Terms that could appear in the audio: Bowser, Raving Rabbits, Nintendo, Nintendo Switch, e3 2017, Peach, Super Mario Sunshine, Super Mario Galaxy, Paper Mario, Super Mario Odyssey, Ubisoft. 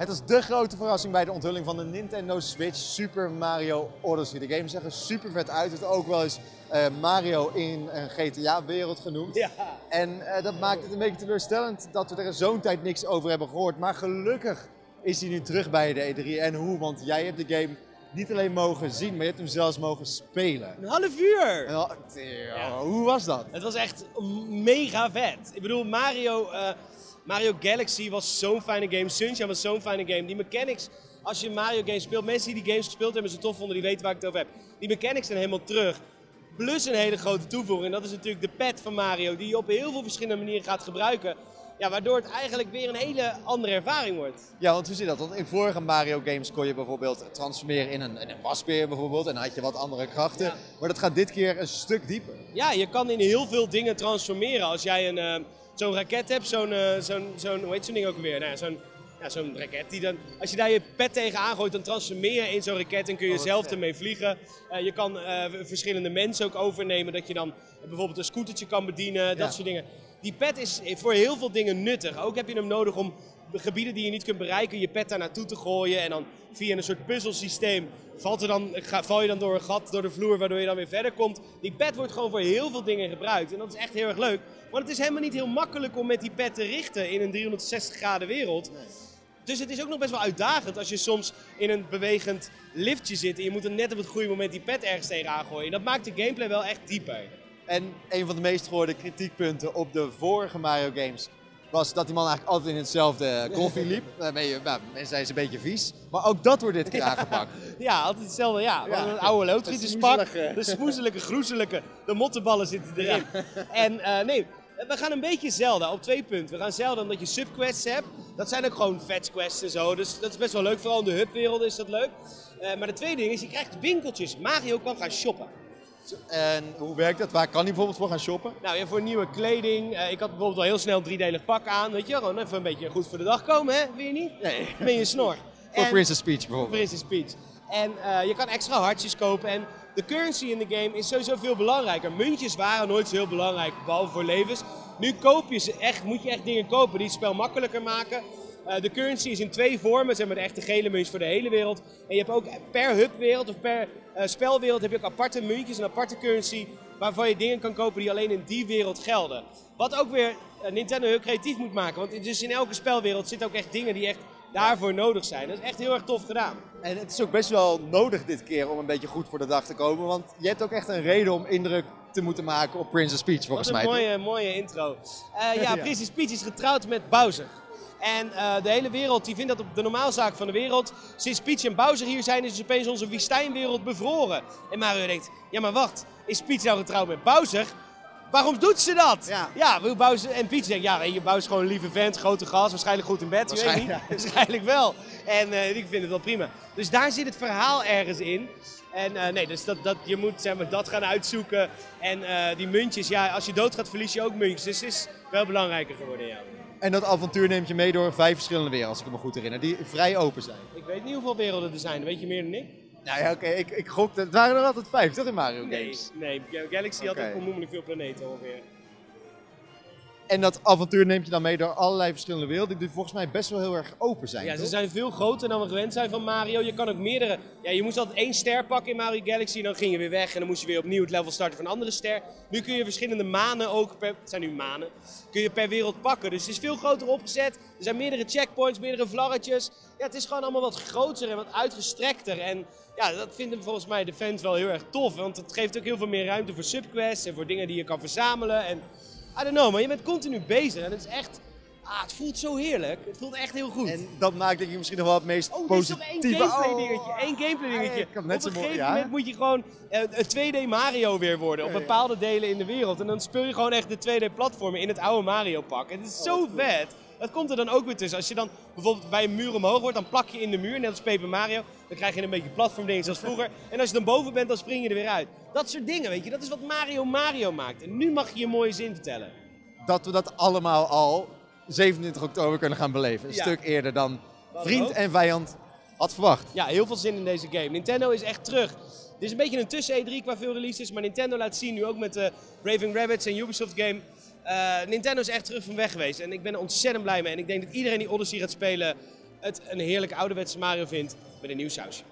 Het is de grote verrassing bij de onthulling van de Nintendo Switch Super Mario Odyssey. De game zag er super vet uit. Het is ook wel eens Mario in een GTA-wereld genoemd. Ja. En dat maakt het een beetje teleurstellend dat we er zo'n tijd niks over hebben gehoord. Maar gelukkig is hij nu terug bij de E3. En hoe? Want jij hebt de game niet alleen mogen zien, maar je hebt hem zelfs mogen spelen. Een half uur! Ja. Hoe was dat? Het was echt mega vet. Ik bedoel, Mario Galaxy was zo'n fijne game, Sunshine was zo'n fijne game. Die mechanics, als je Mario games speelt, mensen die games gespeeld hebben en ze tof vonden, die weten waar ik het over heb. Die mechanics zijn helemaal terug. Plus een hele grote toevoeging, en dat is natuurlijk de pet van Mario, die je op heel veel verschillende manieren gaat gebruiken. Ja, waardoor het eigenlijk weer een hele andere ervaring wordt. Ja, want hoe zit dat? Want in vorige Mario games kon je bijvoorbeeld transformeren in een wasbeer bijvoorbeeld. En dan had je wat andere krachten. Ja. Maar dat gaat dit keer een stuk dieper. Ja, je kan in heel veel dingen transformeren. Als jij zo'n raket hebt, hoe heet zo'n ding ook weer? Nou ja, zo'n raket. Als je daar je pet tegen aangooit, dan transformeer je in zo'n raket en kun je zelf ermee vliegen. Je kan verschillende mensen ook overnemen. Dat je dan bijvoorbeeld een scootertje kan bedienen, dat soort dingen. Die pet is voor heel veel dingen nuttig. Ook heb je hem nodig om gebieden die je niet kunt bereiken, je pet daar naartoe te gooien. En dan via een soort puzzelsysteem val je dan door een gat door de vloer, waardoor je dan weer verder komt. Die pet wordt gewoon voor heel veel dingen gebruikt. En dat is echt heel erg leuk. Want het is helemaal niet heel makkelijk om met die pet te richten in een 360 graden wereld. Nee. Dus het is ook nog best wel uitdagend als je soms in een bewegend liftje zit en je moet er net op het goede moment die pet ergens tegenaan gooien. En dat maakt de gameplay wel echt dieper. En een van de meest gehoorde kritiekpunten op de vorige Mario games was dat die man eigenlijk altijd in hetzelfde koffie liep. Mensen zijn een beetje vies. Maar ook dat wordt dit keer aangepakt. Ja, altijd hetzelfde. Ja. Ja. Een oude loodgieterspak, de smoezelige, groezelige, de mottenballen zitten erin. Ja. En we gaan een beetje zelden op twee punten. We gaan zelden omdat je subquests hebt. Dat zijn ook gewoon fetchquests en zo. Dus dat is best wel leuk. Vooral in de hubwereld is dat leuk. Maar de tweede ding is, je krijgt winkeltjes. Mario kan gaan shoppen. En hoe werkt dat? Waar kan hij bijvoorbeeld voor gaan shoppen? Nou ja, voor nieuwe kleding. Ik had bijvoorbeeld al heel snel een driedelig pak aan. Weet je, gewoon even een beetje goed voor de dag komen, hè? Vind je niet? Nee. Ben je snor. Voor Princess Peach bijvoorbeeld. Princess Peach. En je kan extra hartjes kopen. En de currency in de game is sowieso veel belangrijker. Muntjes waren nooit zo heel belangrijk, behalve voor levens. Nu koop je ze echt, moet je echt dingen kopen die het spel makkelijker maken. De currency is in twee vormen, zeg maar de echte gele muntjes voor de hele wereld. En je hebt ook per hubwereld of per spelwereld heb je ook aparte muntjes, een aparte currency, waarvan je dingen kan kopen die alleen in die wereld gelden. Wat ook weer Nintendo heel creatief moet maken, want dus in elke spelwereld zitten ook echt dingen die echt daarvoor nodig zijn. Dat is echt heel erg tof gedaan. En het is ook best wel nodig dit keer om een beetje goed voor de dag te komen, want je hebt ook echt een reden om indruk te moeten maken op Princess Peach volgens mij. Dat is een mooie intro. Ja, Princess Peach is getrouwd met Bowser. En de hele wereld die vindt dat op de normaalzaak van de wereld. Sinds Peach en Bowser hier zijn, is dus opeens onze woestijnwereld bevroren. En Mario denkt, ja maar wacht, is Peach nou getrouwd met Bowser? Waarom doet ze dat? Ja, Bowser en Peach denkt, ja, je Bowser is gewoon een lieve vent, grote gast, waarschijnlijk goed in bed. Waarschijnlijk, weet niet. Waarschijnlijk wel. En ik vind het wel prima. Dus daar zit het verhaal ergens in. En je moet zeg maar, dat gaan uitzoeken. En die muntjes, ja, als je dood gaat verlies je ook muntjes. Dus het is wel belangrijker geworden, ja. En dat avontuur neemt je mee door 5 verschillende werelden, als ik me goed herinner, die vrij open zijn. Ik weet niet hoeveel werelden er zijn, weet je meer dan ik? Nou ja, oké, ik gok, het waren er altijd 5, toch in Mario Games? Nee, Galaxy had ook onnoemelijk veel planeten ongeveer. En dat avontuur neemt je dan mee door allerlei verschillende werelden, die volgens mij best wel heel erg open zijn. Ja, toch? Ze zijn veel groter dan we gewend zijn van Mario. Je kan ook meerdere. Ja, je moest altijd 1 ster pakken in Mario Galaxy en dan ging je weer weg en dan moest je weer opnieuw het level starten van een andere ster. Nu kun je verschillende manen ook het zijn nu manen, kun je per wereld pakken. Dus het is veel groter opgezet. Er zijn meerdere checkpoints, meerdere vlaggetjes. Ja, het is gewoon allemaal wat groter en wat uitgestrekter. En ja, dat vinden volgens mij de fans wel heel erg tof, want het geeft ook heel veel meer ruimte voor subquests en voor dingen die je kan verzamelen. En I don't know, maar je bent continu bezig en het is echt, het voelt zo heerlijk. Het voelt echt heel goed. En dat maakt denk ik misschien nog wel het meest positieve. Oh, dit is nog één gameplay dingetje. Op een gegeven moment moet je gewoon een 2D Mario weer worden op bepaalde delen in de wereld. En dan speel je gewoon echt de 2D platformen in het oude Mario pak. En het is zo vet. Dat komt er dan ook weer tussen. Als je dan bijvoorbeeld bij een muur omhoog wordt, dan plak je in de muur, net als Paper Mario. Dan krijg je een beetje platformdingen zoals vroeger. En als je dan boven bent, dan spring je er weer uit. Dat soort dingen, weet je. Dat is wat Mario maakt. En nu mag je je mooie zin vertellen. Dat we dat allemaal al 27 oktober kunnen gaan beleven. Een stuk eerder dan vriend en vijand had verwacht. Ja, heel veel zin in deze game. Nintendo is echt terug. Dit is een beetje een tussen E3 qua veel releases, maar Nintendo laat zien nu ook met de Raving Rabbits en Ubisoft game. Nintendo is echt terug van weg geweest en ik ben er ontzettend blij mee. En ik denk dat iedereen die Odyssey gaat spelen het een heerlijk ouderwetse Mario vindt met een nieuw sausje.